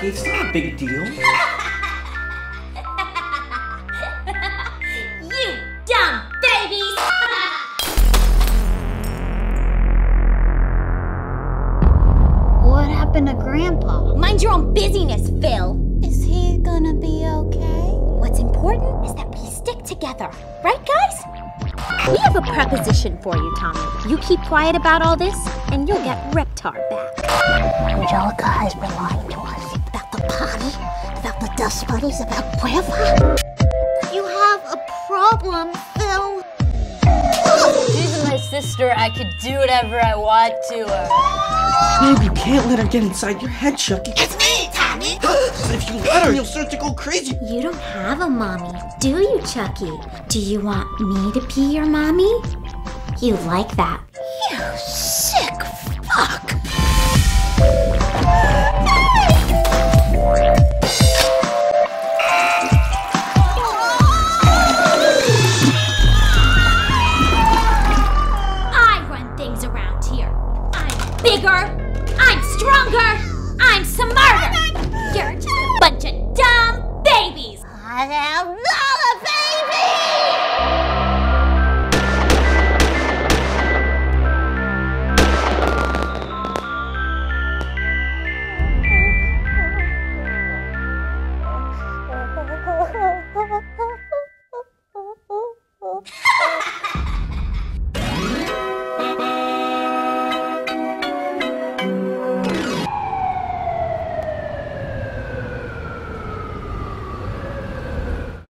Chuckie, it's not a big deal. You dumb babies! What happened to Grandpa? Mind your own busyness, Phil. Is he gonna be okay? What's important is that we stick together. Right, guys? We have a proposition for you, Tommy. You keep quiet about all this, and you'll get Reptar back. Angelica has been lying to us. About the potty, about the dust bunnies, about Grandpa. You have a problem, Phil. She's my sister. I could do whatever I want to her. Babe, you can't let her get inside your head, Chuckie. It's me, Tommy! If you let her, you'll start to go crazy. You don't have a mommy, do you, Chuckie? Do you want me to be your mommy? You like that. You sick fuck! I run things around here. I'm bigger, I'm stronger, I'm smarter. You're just a bunch of dumb babies.